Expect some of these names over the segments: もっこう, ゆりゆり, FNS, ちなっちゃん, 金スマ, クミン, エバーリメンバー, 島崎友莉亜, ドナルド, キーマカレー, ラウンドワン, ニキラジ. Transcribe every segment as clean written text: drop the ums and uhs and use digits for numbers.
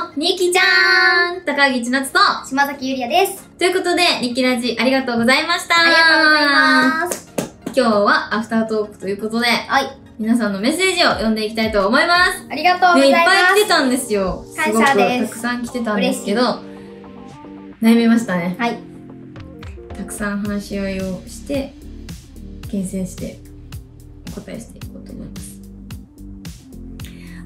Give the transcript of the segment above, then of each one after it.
のニキちゃん、高木千夏と島崎ゆりやです。ということで、ニキラジありがとうございました。ありがとうございます。今日はアフタートークということで、はい、皆さんのメッセージを読んでいきたいと思います。ありがとうございます。ね、いっぱい来てたんですよ。感謝です。すごくたくさん来てたんですけど、悩みましたね。はい、たくさん話し合いをして厳選してお答えしていこうと思います。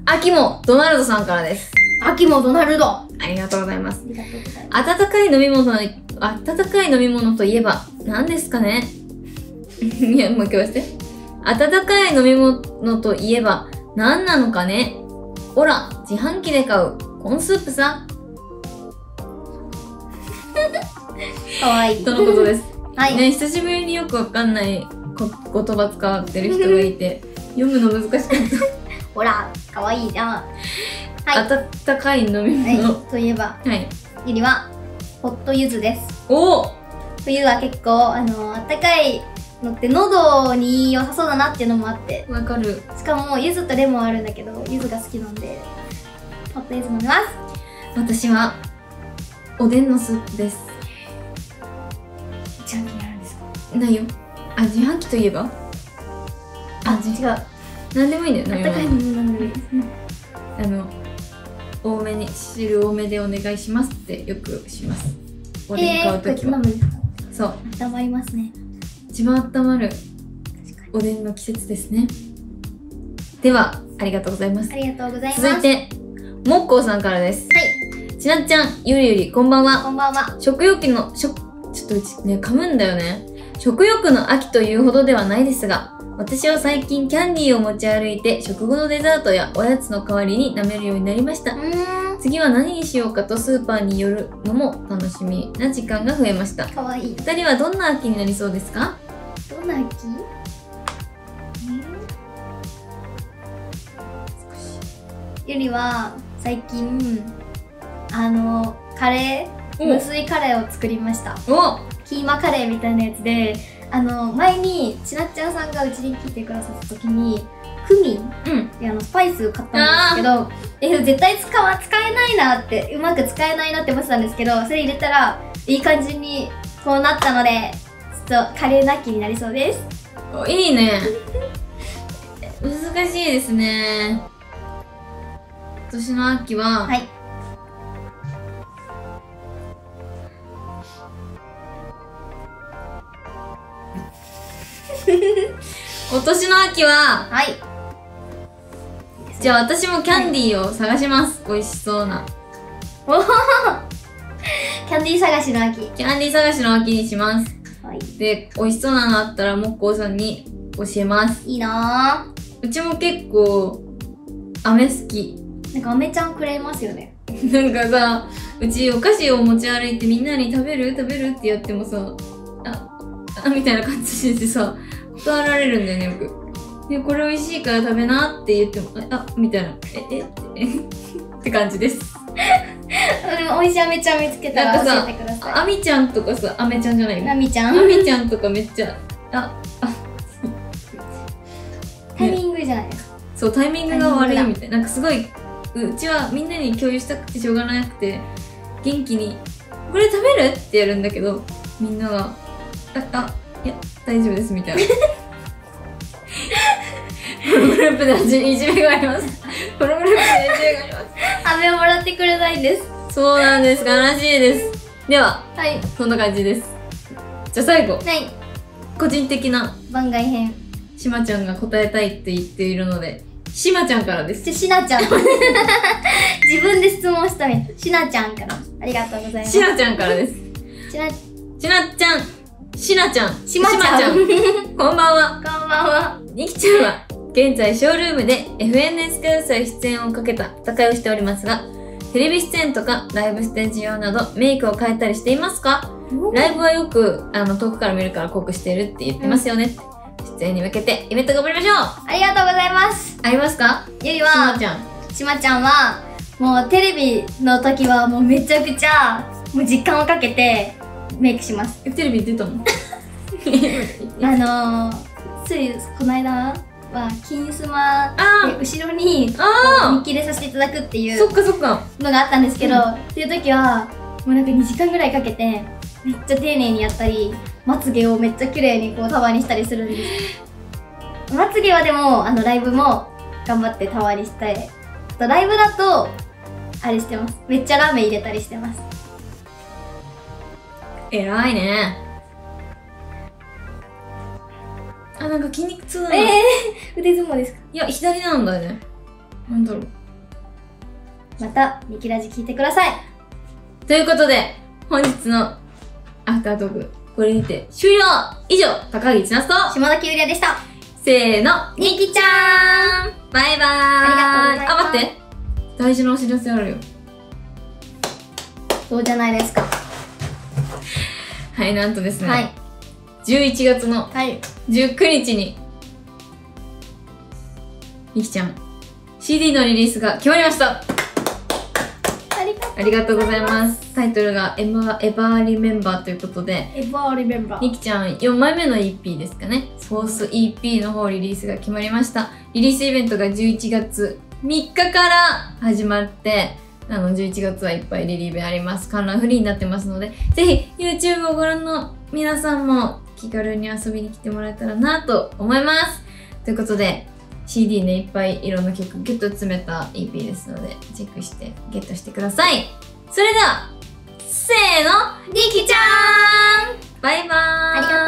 秋もドナルドさんからです。秋もドナルド。ありがとうございます。ありがとうございます。温かい飲み物といえば何ですかね。いや、もう一回して。温かい飲み物といえば何なのかね。ほら、自販機で買うコーンスープさ。かわいい。とのことです。はい。ね、久しぶりによくわかんない言葉使ってる人がいて、読むの難しかった。ほら、かわいいじゃん。はい。温かい飲み物といえば、はい。ゆりは、ホット柚子です。おお。冬は結構、温かいのって喉に良さそうだなっていうのもあって。わかる。しかも、柚子とレモンあるんだけど、柚子が好きなんで、ホット柚子飲んでます。私は、おでんのスープです。自販機にあるんですか？ないよ。あ、自販機といえば？あ、違う。なんでもいいんだよね。あったかいものなんでもいいですね。多めに、汁多めでお願いしますってよくします。おでん買うときは。そう。温まりますね。一番温まるおでんの季節ですね。では、ありがとうございます。ありがとうございます。続いて、もっこうさんからです。はい。ちなっちゃん、ゆりゆり、こんばんは。こんばんは。食欲の秋というほどではないですが、私は最近キャンディーを持ち歩いて食後のデザートやおやつの代わりに舐めるようになりました。次は何にしようかとスーパーに寄るのも楽しみな時間が増えました。かわいい。2人はどんな秋になりそうですか？どんな秋？ゆりは最近カレー、無水カレーを作りました。おキーマカレーみたいなやつで、前にちなっちゃんさんがうちに来てくださった時にクミンってスパイスを買ったんですけど、絶対使えないなって、うまく使えないなって思ってたんですけど、それ入れたらいい感じにこうなったので、ちょっとカレーなきになりそうです。いいね。難しいですね。今年の秋は、はい、今年の秋は、はい、じゃあ私もキャンディーを探します。美味しそうな。おお、キャンディー探しの秋。キャンディー探しの秋にします。はい、で、美味しそうなのあったらもっこうさんに教えます。いいな。うちも結構飴好き。なんか飴ちゃんくれますよね。なんかさ、うちお菓子を持ち歩いてみんなに食べるってやってもさ、みたいな感じでさ、断られるんだよね、よく。で、これ美味しいから食べなって言っても、みたいな。って感じです。でも、美味しいアメちゃん見つけたら教えてください。アミちゃんとかさ、アメちゃんじゃないよ。アミちゃん？アミちゃんとかめっちゃ、タイミングじゃないですか。そう、タイミングが悪いみたいな。なんかすごい、うちはみんなに共有したくてしょうがなくて、元気に、これ食べる？ってやるんだけど、みんなが、いや、大丈夫ですみたいな。このグループでいじめがあります。このグループでいじめがあります。飴をもらってくれないんです。そうなんです。悲しいです。では、はい、そんな感じです。じゃあ最後、はい、個人的な番外編。しまちゃんが答えたいって言っているので、しまちゃんからです。じゃあしなちゃん。自分で質問したみたい。しなちゃんから、ありがとうございます。しなちゃんからです。しなちゃん、しまちゃん、こんばんは。こんばんは。にきちゃんは、現在ショールームで FNS 関西出演をかけた戦いをしておりますが、テレビ出演とかライブステージ用などメイクを変えたりしていますか？ライブはよく遠くから見るから濃くしてるって言ってますよね。出演に向けてイベント頑張りましょう。ありがとうございます。ありますか？ゆりは、しまちゃんは、もうテレビの時はもうめちゃくちゃ、もう時間をかけて、メイクします。テレビ出たの？この間は金スマで後ろに見切れさせていただくっていうのがあったんですけど、っていう時はもうなんか2時間ぐらいかけてめっちゃ丁寧にやったり、まつげをめっちゃ綺麗にこう束にしたりするんです。まつげはでもライブも頑張って束にしたい。ライブだとあれしてます、めっちゃラーメン入れたりしてます。偉いね。あ、なんか筋肉痛だな。腕相撲ですか？いや、左なんだよね。なんだろう。また、ミキラジ聞いてください。ということで、本日のアフタートーク、これにて終了。以上、高木千夏と島崎ゆりあでした。せーの、ミキちゃんバイバーイ。ありがとうございます。あ、待って。大事なお知らせあるよ。そうじゃないですか。はい、なんとですね。はい。11月の19日に、みきちゃん、CD のリリースが決まりました。ありがとうございます。タイトルがエバーリメンバーということで、エバーリメンバー、みきちゃん4枚目の EP ですかね、フォース EP の方リリースが決まりました。リリースイベントが11月3日から始まって、11月はいっぱいリリーベあります。観覧フリーになってますので、ぜひ YouTube をご覧の皆さんも気軽に遊びに来てもらえたらなと思います。ということで、CD ね、いっぱいいろんな曲ギュッと詰めた EP ですので、チェックしてゲットしてください。それでは、せーの、りきちゃーんバイバーイ。